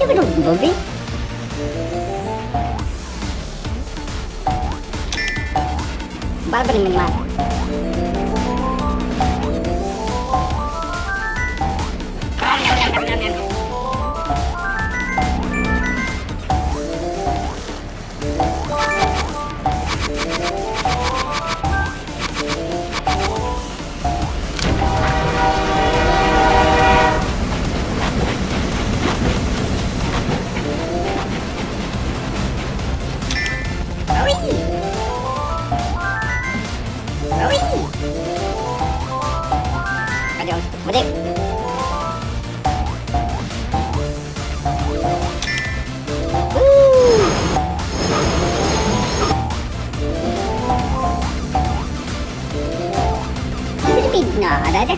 give it a little bit. Baru minimal. Nah, ada aja.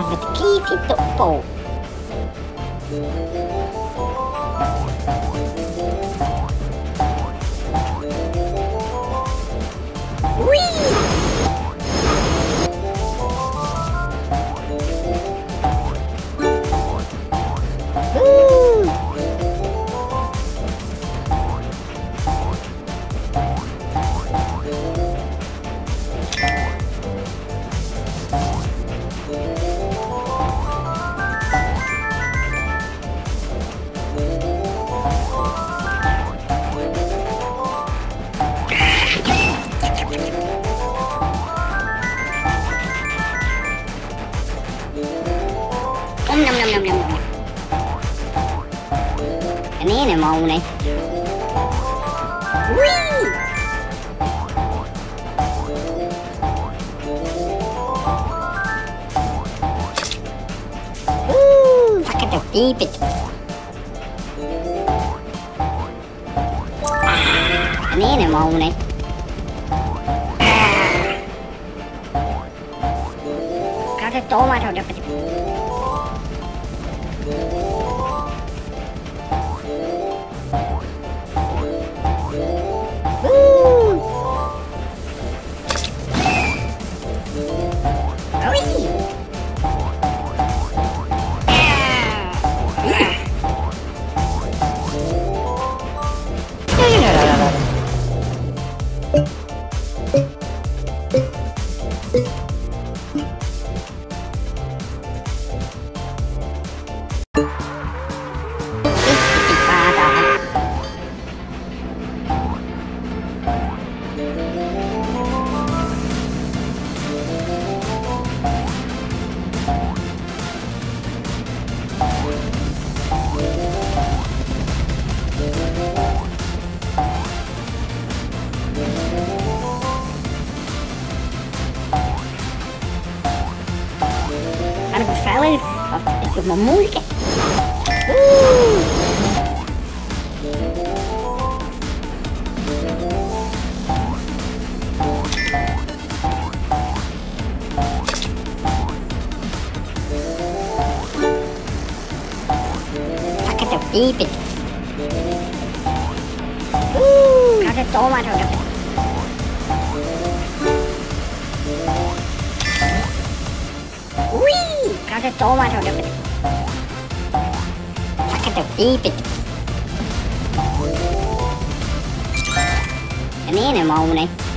Let's keep it full. Ini mau nih. Wih. Pakai topi. Ini mau nih. Kata tomat udah dapat. Itu memulai. Pakai topi. Ada tomat udah. Ada tomat udah betul. Pakai topi. Ini mau nih.